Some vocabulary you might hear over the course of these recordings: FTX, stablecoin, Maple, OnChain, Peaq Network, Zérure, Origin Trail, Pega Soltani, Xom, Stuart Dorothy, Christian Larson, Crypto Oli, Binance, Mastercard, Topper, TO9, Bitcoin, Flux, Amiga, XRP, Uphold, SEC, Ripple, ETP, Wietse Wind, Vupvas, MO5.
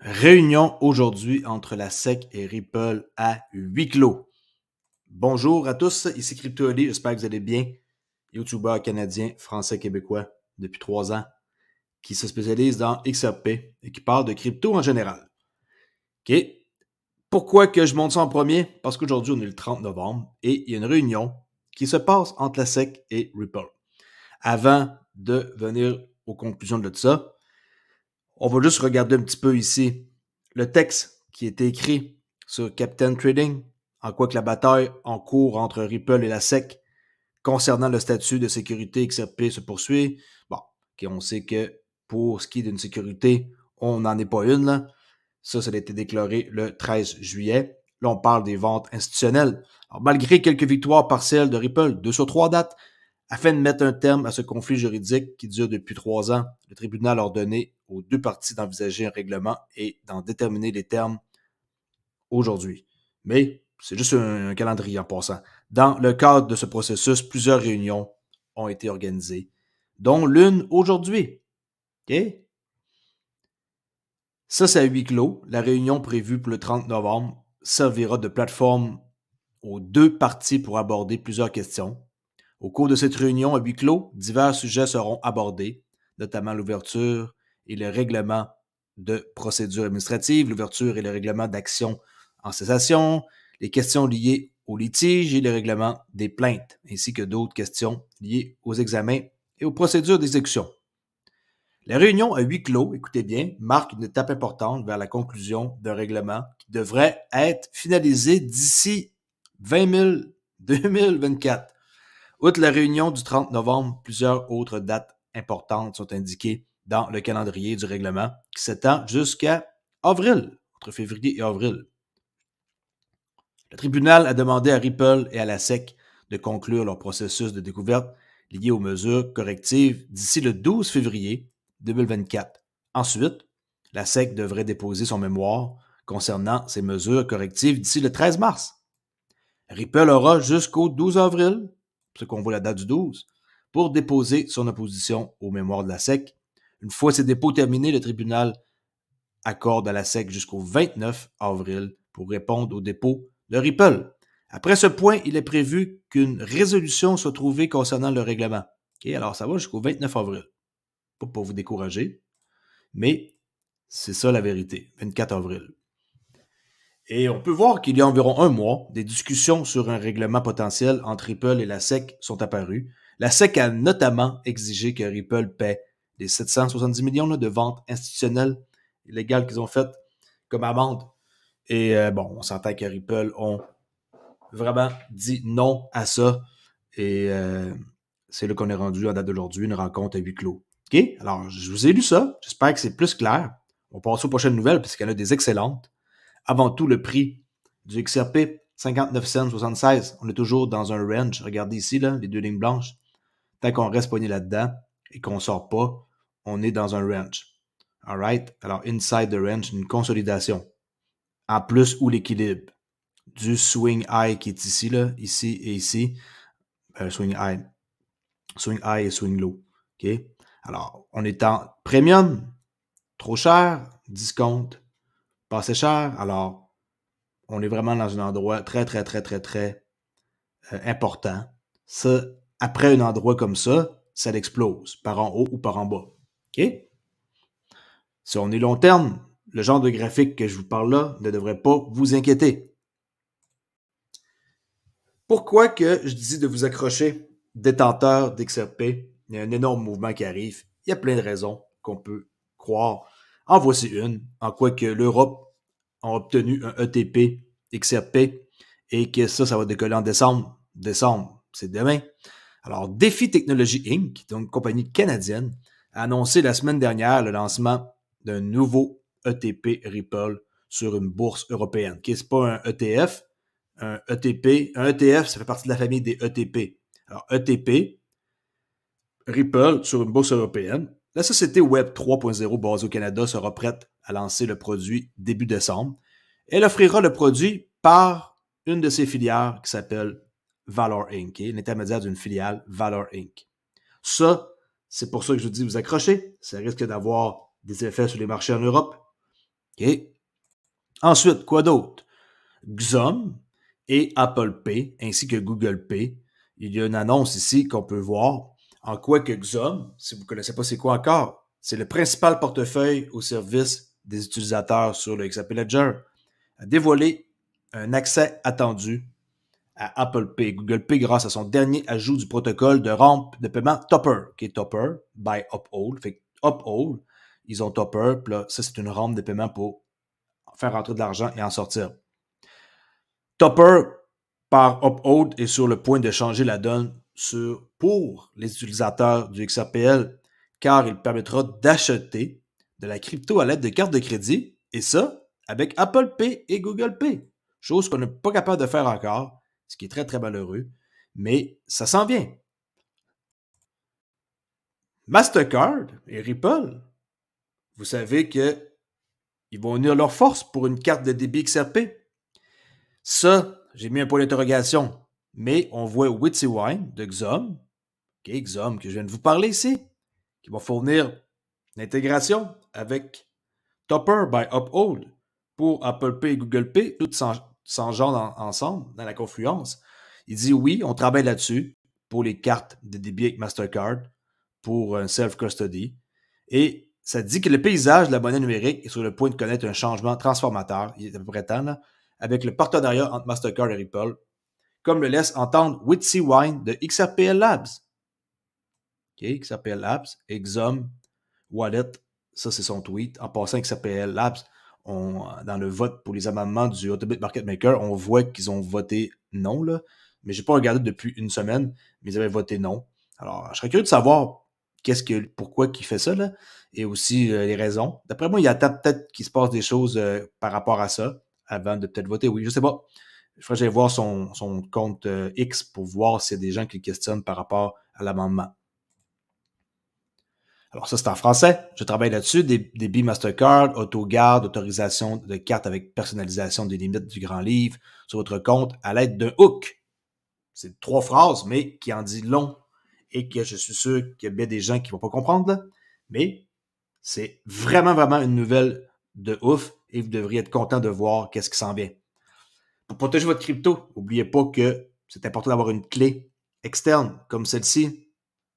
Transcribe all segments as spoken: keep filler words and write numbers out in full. Réunion aujourd'hui entre la S E C et Ripple à huis clos. Bonjour à tous, ici CryptoOli, j'espère que vous allez bien. YouTuber canadien, français, québécois depuis trois ans, qui se spécialise dans X R P et qui parle de crypto en général. OK. Pourquoi que je monte ça en premier? Parce qu'aujourd'hui, on est le trente novembre et il y a une réunion qui se passe entre la S E C et Ripple. Avant de venir aux conclusions de ça, on va juste regarder un petit peu ici le texte qui a été écrit sur Captain Trading, en quoi que la bataille en cours entre Ripple et la S E C concernant le statut de sécurité X R P se poursuit. Bon, okay, on sait que pour ce qui est d'une sécurité, on n'en est pas une. Là. Ça, ça a été déclaré le treize juillet. Là, on parle des ventes institutionnelles. Alors, malgré quelques victoires partielles de Ripple, deux sur trois dates, afin de mettre un terme à ce conflit juridique qui dure depuis trois ans, le tribunal a ordonné aux deux parties d'envisager un règlement et d'en déterminer les termes aujourd'hui. Mais c'est juste un, un calendrier en passant. Dans le cadre de ce processus, plusieurs réunions ont été organisées, dont l'une aujourd'hui. Okay? Ça, c'est à huis clos. La réunion prévue pour le trente novembre servira de plateforme aux deux parties pour aborder plusieurs questions. Au cours de cette réunion à huis clos, divers sujets seront abordés, notamment l'ouverture et le règlement de procédures administratives, l'ouverture et le règlement d'action en cessation, les questions liées au litige et le règlement des plaintes, ainsi que d'autres questions liées aux examens et aux procédures d'exécution. La réunion à huis clos, écoutez bien, marque une étape importante vers la conclusion d'un règlement qui devrait être finalisé d'ici vingt mille deux mille vingt-quatre. Outre la réunion du trente novembre, plusieurs autres dates importantes sont indiquées dans le calendrier du règlement qui s'étend jusqu'à avril, entre février et avril. Le tribunal a demandé à Ripple et à la S E C de conclure leur processus de découverte lié aux mesures correctives d'ici le douze février deux mille vingt-quatre. Ensuite, la S E C devrait déposer son mémoire concernant ces mesures correctives d'ici le treize mars. Ripple aura jusqu'au douze avril, parce qu'on voit la date du douze, pour déposer son opposition aux mémoires de la S E C. Une fois ces dépôts terminés, le tribunal accorde à la S E C jusqu'au vingt-neuf avril pour répondre aux dépôts de Ripple. Après ce point, il est prévu qu'une résolution soit trouvée concernant le règlement. Okay, alors, ça va jusqu'au vingt-neuf avril. Pas pour vous décourager, mais c'est ça la vérité, vingt-quatre avril. Et on peut voir qu'il y a environ un mois, des discussions sur un règlement potentiel entre Ripple et la S E C sont apparues. La S E C a notamment exigé que Ripple paie les sept cent soixante-dix millions là, de ventes institutionnelles illégales qu'ils ont faites comme amende. Et euh, bon, on s'entend que Ripple ont vraiment dit non à ça. Et euh, c'est là qu'on est rendu en date d'aujourd'hui, une rencontre à huis clos. OK? Alors, je vous ai lu ça. J'espère que c'est plus clair. On passe aux prochaines nouvelles parce qu'il y en a des excellentes. Avant tout, le prix du X R P, cinquante-neuf cents soixante-seize. On est toujours dans un range. Regardez ici, là, les deux lignes blanches. Tant qu'on reste poigné là-dedans et qu'on ne sort pas, on est dans un range. All right? Alors, inside the range, une consolidation. En plus, ou l'équilibre du swing high qui est ici, là, ici et ici. Euh, swing high. Swing high et swing low. OK? Alors, on est en premium, trop cher, discount, pas assez cher. Alors, on est vraiment dans un endroit très, très, très, très, très euh, important. Ça, après un endroit comme ça, ça l'explose, par en haut ou par en bas. OK? Si on est long terme, le genre de graphique que je vous parle là ne devrait pas vous inquiéter. Pourquoi que je dis de vous accrocher détenteur d'X R P? Il y a un énorme mouvement qui arrive. Il y a plein de raisons qu'on peut croire. En voici une, en quoi que l'Europe a obtenu un E T P X R P et que ça, ça va décoller en décembre. Décembre, c'est demain. Alors, Défi Technologies incorporée, donc une compagnie canadienne, a annoncé la semaine dernière le lancement d'un nouveau E T P Ripple sur une bourse européenne. Okay, ce n'est pas un E T F, un E T P. Un E T F, ça fait partie de la famille des E T P. Alors, E T P, Ripple sur une bourse européenne. La société Web trois point zéro basée au Canada sera prête à lancer le produit début décembre. Elle offrira le produit par une de ses filières qui s'appelle Valor incorporée, l'intermédiaire d'une filiale Valor incorporée. Ça, c'est pour ça que je vous dis vous accrochez. Ça risque d'avoir des effets sur les marchés en Europe. OK? Ensuite, quoi d'autre? Xom et Apple Pay, ainsi que Google Pay. Il y a une annonce ici qu'on peut voir en quoi que Xom, si vous ne connaissez pas c'est quoi encore, c'est le principal portefeuille au service des utilisateurs sur le X R P Ledger, a dévoilé un accès attendu à Apple Pay, Google Pay grâce à son dernier ajout du protocole de rampe de paiement Topper, qui est Topper by Uphold. Fait que Uphold, ils ont Topper, puis là, ça c'est une rampe de paiement pour faire rentrer de l'argent et en sortir. Topper par Uphold est sur le point de changer la donne sur, pour les utilisateurs du X R P L, car il permettra d'acheter de la crypto à l'aide de cartes de crédit, et ça avec Apple Pay et Google Pay, chose qu'on n'est pas capable de faire encore, ce qui est très très malheureux, mais ça s'en vient. Mastercard et Ripple, vous savez qu'ils vont unir leurs forces pour une carte de débit X R P. Ça, j'ai mis un point d'interrogation, mais on voit Wietse Wind de Xom, okay, Xom que je viens de vous parler ici, qui va fournir l'intégration avec Topper by Uphold pour Apple Pay et Google Pay, tout sans s'engendrent en, ensemble dans la confluence. Il dit oui, on travaille là-dessus pour les cartes de débit avec Mastercard, pour un self-custody. Et ça dit que le paysage de la monnaie numérique est sur le point de connaître un changement transformateur, il est à peu près temps, là, avec le partenariat entre Mastercard et Ripple, comme le laisse entendre Wietse Wind de X R P L Labs. Okay, X R P L Labs, Xom, Wallet, ça c'est son tweet. En passant X R P L Labs, on, dans le vote pour les amendements du Autobit Market Maker, on voit qu'ils ont voté non, là. Mais je n'ai pas regardé depuis une semaine, mais ils avaient voté non. Alors, je serais curieux de savoir qu'est-ce que, pourquoi il fait ça, là, et aussi euh, les raisons. D'après moi, il attend peut-être qu'il se passe des choses euh, par rapport à ça, avant de peut-être voter. Oui, je ne sais pas. Je ferais que j'aille voir son, son compte euh, X pour voir s'il y a des gens qui le questionnent par rapport à l'amendement. Alors ça, c'est en français. Je travaille là-dessus. Des débits Mastercard, autogarde, autorisation de carte avec personnalisation des limites du grand livre sur votre compte à l'aide d'un hook. C'est trois phrases, mais qui en dit long et que je suis sûr qu'il y a bien des gens qui ne vont pas comprendre. Là. Mais c'est vraiment, vraiment une nouvelle de ouf et vous devriez être content de voir qu'est-ce qui s'en vient. Pour protéger votre crypto, n'oubliez pas que c'est important d'avoir une clé externe comme celle-ci.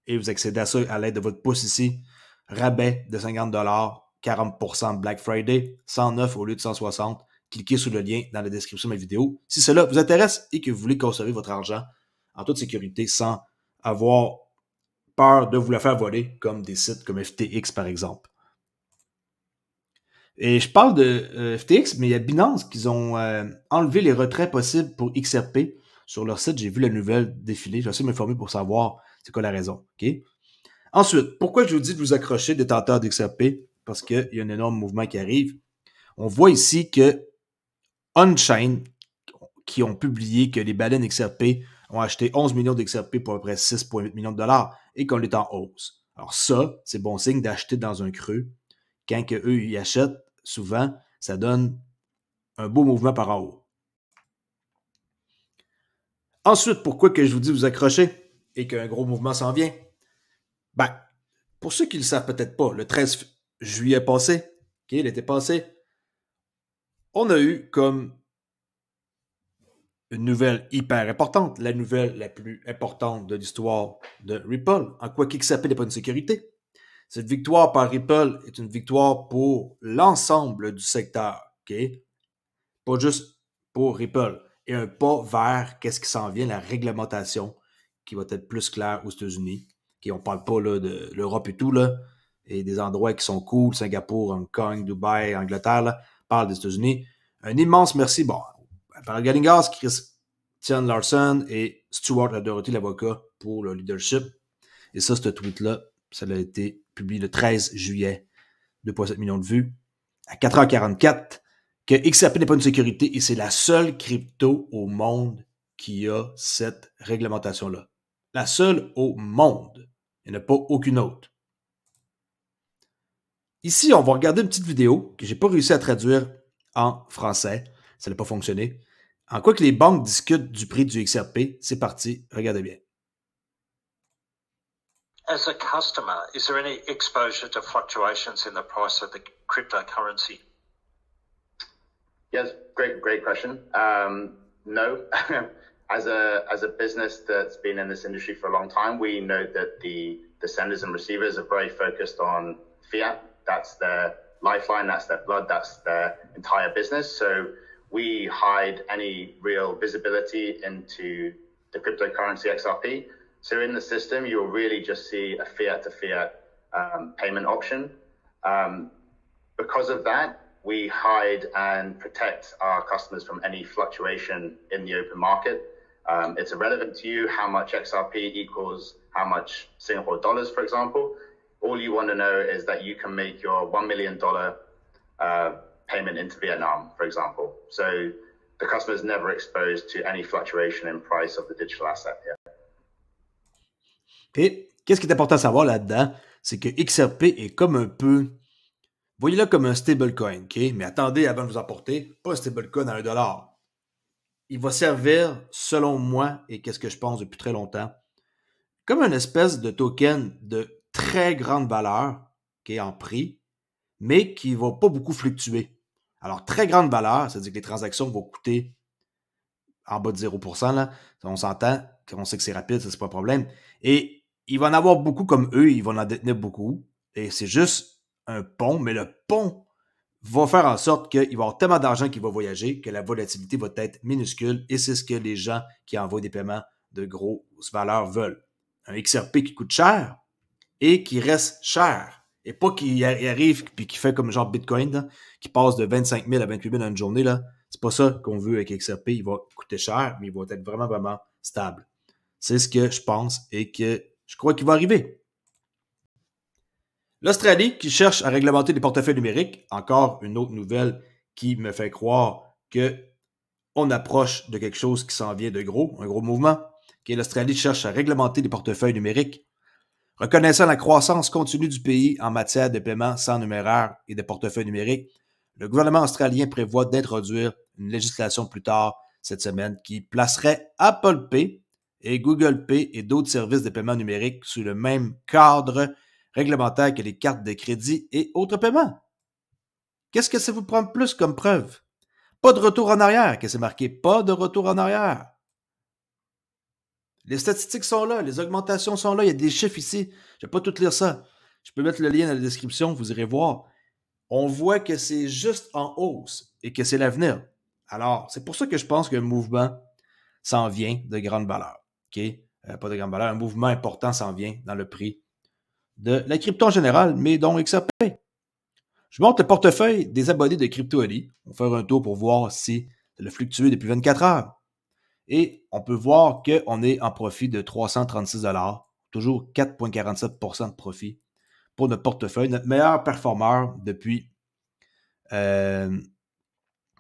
Et vous accédez à ça à l'aide de votre pouce ici. Rabais de cinquante dollars, quarante pour cent Black Friday, cent neuf au lieu de cent soixante. Cliquez sur le lien dans la description de ma vidéo. Si cela vous intéresse et que vous voulez conserver votre argent en toute sécurité sans avoir peur de vous le faire voler, comme des sites comme F T X par exemple. Et je parle de euh, F T X, mais il y a Binance qui ont euh, enlevé les retraits possibles pour X R P. Sur leur site, j'ai vu la nouvelle défiler. J'ai essayé de m'informer pour savoir c'est quoi la raison. Okay? Ensuite, pourquoi je vous dis de vous accrocher détenteur d'X R P? Parce qu'il y a un énorme mouvement qui arrive. On voit ici que OnChain, qui ont publié que les baleines X R P ont acheté onze millions d'X R P pour à peu près six virgule huit millions de dollars et qu'on est en hausse. Alors ça, c'est bon signe d'acheter dans un creux. Quand que eux y achètent, souvent, ça donne un beau mouvement par en haut. Ensuite, pourquoi que je vous dis de vous accrocher? Et qu'un gros mouvement s'en vient, ben, pour ceux qui ne le savent peut-être pas, le treize juillet passé, okay, l'été passé, on a eu comme une nouvelle hyper importante, la nouvelle la plus importante de l'histoire de Ripple, en quoi qu'X R P n'est pas une sécurité. Cette victoire par Ripple est une victoire pour l'ensemble du secteur, okay? Pas juste pour Ripple, et un pas vers qu'est-ce qui s'en vient, la réglementation, qui va être plus clair aux États-Unis. Okay, on ne parle pas là, de l'Europe et tout, là, et des endroits qui sont cool, Singapour, Hong Kong, Dubaï, Angleterre, là, parle des États-Unis. Un immense merci, bon, à Farrell Gallingas, Christian Larson et Stuart Dorothy, l'avocat, pour le leadership. Et ça, ce tweet-là, ça a été publié le treize juillet, deux virgule sept millions de vues, à quatre heures quarante-quatre, que X R P n'est pas une sécurité et c'est la seule crypto au monde qui a cette réglementation-là. La seule au monde. Il n'y en a pas aucune autre. Ici, on va regarder une petite vidéo que je n'ai pas réussi à traduire en français. Ça n'a pas fonctionné. En quoi que les banques discutent du prix du X R P, c'est parti. Regardez bien. As a customer, is there any exposure to fluctuations in the price of the cryptocurrency? Yes, great, great question. Um, no, as a as a business that's been in this industry for a long time, we know that the the senders and receivers are very focused on fiat. That's their lifeline, that's their blood, that's their entire business. So we hide any real visibility into the cryptocurrency X R P. So in the system, you'll really just see a fiat to fiat um, payment option. Um, because of that, we hide and protect our customers from any fluctuation in the open market. Um, it's irrelevant to you how much X R P equals how much Singapore dollars, for example. All you want to know is that you can make your one million dollars uh, payment into Vietnam, for example. So the customer is never exposed to any fluctuation in price of the digital asset here. Et qu'est-ce qui est important à savoir là-dedans, c'est que X R P est comme un peu, voyez-le comme un stablecoin, ok? Mais attendez avant de vous apporter, pas un stablecoin à un dollar. Il va servir, selon moi, et qu'est-ce que je pense depuis très longtemps, comme une espèce de token de très grande valeur, qui est en prix, mais qui ne va pas beaucoup fluctuer. Alors, très grande valeur, c'est-à-dire que les transactions vont coûter en bas de zéro pour cent, là. On s'entend, on sait que c'est rapide, ça c'est pas un problème. Et il va en avoir beaucoup comme eux, ils vont en détenir beaucoup. Et c'est juste un pont, mais le pont va faire en sorte qu'il va y avoir tellement d'argent qui va voyager que la volatilité va être minuscule. Et c'est ce que les gens qui envoient des paiements de grosse valeur veulent. Un X R P qui coûte cher et qui reste cher. Et pas qui arrive et qui fait comme genre Bitcoin, là, qui passe de vingt-cinq mille à vingt-huit mille en une journée. C'est pas ça qu'on veut avec X R P. Il va coûter cher, mais il va être vraiment, vraiment stable. C'est ce que je pense et que je crois qu'il va arriver. L'Australie qui cherche à réglementer les portefeuilles numériques, encore une autre nouvelle qui me fait croire qu'on approche de quelque chose qui s'en vient de gros, un gros mouvement. Okay, l'Australie cherche à réglementer les portefeuilles numériques, reconnaissant la croissance continue du pays en matière de paiements sans numéraire et de portefeuilles numériques, le gouvernement australien prévoit d'introduire une législation plus tard cette semaine qui placerait Apple Pay et Google Pay et d'autres services de paiement numérique sous le même cadre réglementaire que les cartes de crédit et autres paiements. Qu'est-ce que ça vous prend plus comme preuve? Pas de retour en arrière, que c'est marqué, pas de retour en arrière. Les statistiques sont là, les augmentations sont là, il y a des chiffres ici. Je ne vais pas tout lire ça. Je peux mettre le lien dans la description, vous irez voir. On voit que c'est juste en hausse et que c'est l'avenir. Alors, c'est pour ça que je pense qu'un mouvement s'en vient de grande valeur. Okay? Euh, pas de grande valeur, un mouvement important s'en vient dans le prix de la crypto en général, mais dont X R P. Je montre le portefeuille des abonnés de CryptoAli. On va faire un tour pour voir si ça a fluctué depuis vingt-quatre heures. Et on peut voir qu'on est en profit de trois cent trente-six dollars, toujours quatre virgule quarante-sept pour cent de profit pour notre portefeuille. Notre meilleur performeur depuis, euh,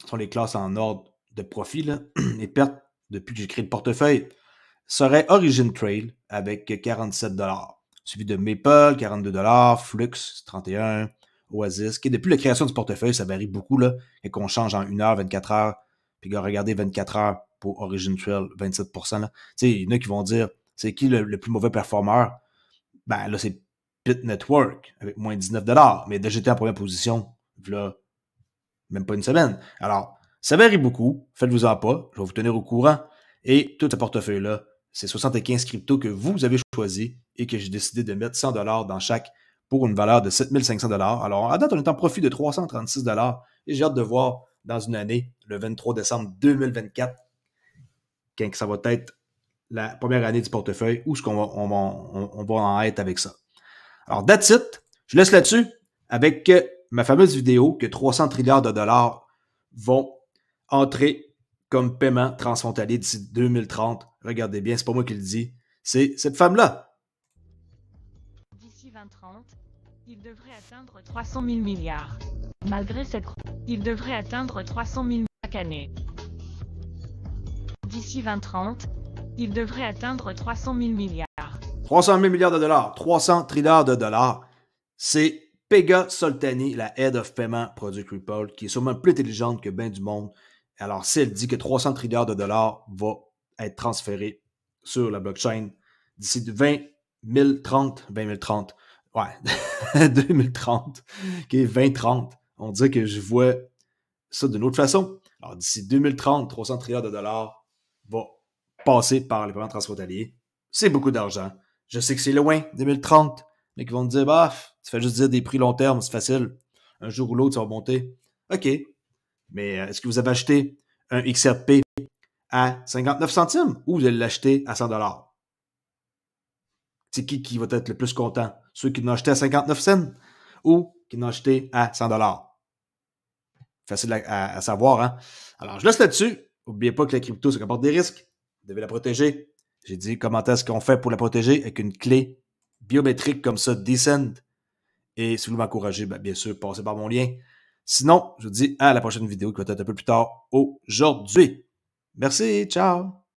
sont les classes en ordre de profit, là, et pertes depuis que j'ai créé le portefeuille, serait Origin Trail avec quarante-sept dollars, suivi de Maple, quarante-deux dollars, Flux, trente et un dollars, Oasis, qui depuis la création du portefeuille, ça varie beaucoup, là, et qu'on change en une heure, vingt-quatre heures, puis regardez vingt-quatre heures, pour Origin Trail, vingt-sept pour cent. Il y en a qui vont dire, c'est qui le, le plus mauvais performeur? Ben là, c'est Peaq Network, avec moins dix-neuf dollars. Mais déjà, j'étais en première position, là, même pas une semaine. Alors, ça varie beaucoup. Faites-vous-en pas. Je vais vous tenir au courant. Et tout ce portefeuille-là, c'est soixante-quinze cryptos que vous avez choisi et que j'ai décidé de mettre cent dollars dans chaque pour une valeur de sept mille cinq cents dollars. Alors, à date, on est en profit de trois cent trente-six dollars. Et j'ai hâte de voir, dans une année, le vingt-trois décembre deux mille vingt-quatre, que ça va être la première année du portefeuille, où est-ce qu'on va, on va, on, on va en être avec ça. Alors, that's it. Je laisse là-dessus avec ma fameuse vidéo que trois cents trilliards de dollars vont entrer comme paiement transfrontalier d'ici deux mille trente. Regardez bien, c'est pas moi qui le dis, c'est cette femme-là. D'ici vingt trente, il devrait atteindre trois cent mille milliards. Malgré cette... Il devrait atteindre trois cent mille milliards chaque année. D'ici vingt trente, il devrait atteindre trois cent mille milliards. trois cent mille milliards de dollars, trois cents trilliards de dollars. C'est Pega Soltani, la Head of Payment Product Ripple, qui est sûrement plus intelligente que bien du monde. Alors, si elle dit que trois cents trilliards de dollars va être transféré sur la blockchain d'ici vingt mille trente, vingt mille trente, ouais, deux mille trente, qui est vingt trente, on dirait que je vois ça d'une autre façon. Alors, d'ici deux mille trente, trois cents trilliards de dollars va passer par les paiements transfrontaliers. C'est beaucoup d'argent. Je sais que c'est loin, deux mille trente, mais qu'ils vont te dire, bah, tu fais juste dire des prix long terme, c'est facile. Un jour ou l'autre, ça va monter. OK. Mais est-ce que vous avez acheté un X R P à cinquante-neuf centimes ou vous allez l'acheter à cent dollars? C'est qui qui va être le plus content? Ceux qui l'ont acheté à cinquante-neuf cents ou qui l'ont acheté à cent dollars? Facile à, à, à savoir, hein? Alors, je laisse là-dessus. N'oubliez pas que la crypto, ça comporte des risques. Vous devez la protéger. J'ai dit comment est-ce qu'on fait pour la protéger avec une clé biométrique comme ça, Dcent. Et si vous m'encouragez, ben, bien sûr, passez par mon lien. Sinon, je vous dis à la prochaine vidéo qui va être un peu plus tard aujourd'hui. Merci, ciao!